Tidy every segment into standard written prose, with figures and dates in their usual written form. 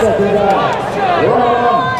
second down. Wrong. I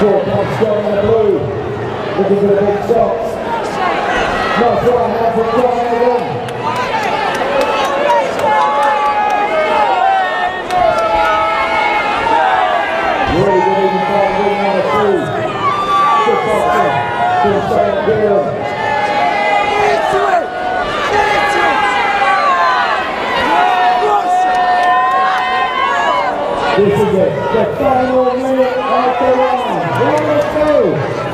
4 points down in the blue. Looking for the big shots. Nice one now from Brian Allen. Really good even time being on the two. Good boxing from Shane Gillen. This is it. The final minute of the round. 1 or 2.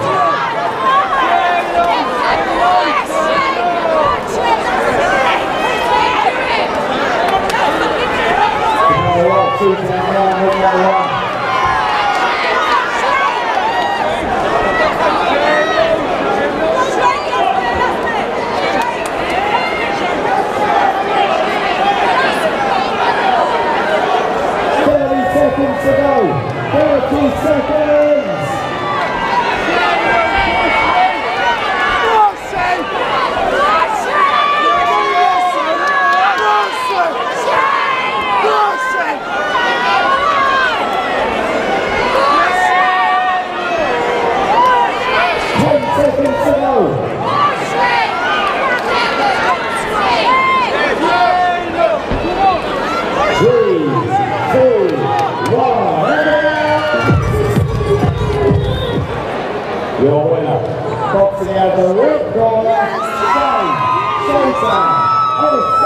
Your winner, boxing out the red corner, Shane Sosa.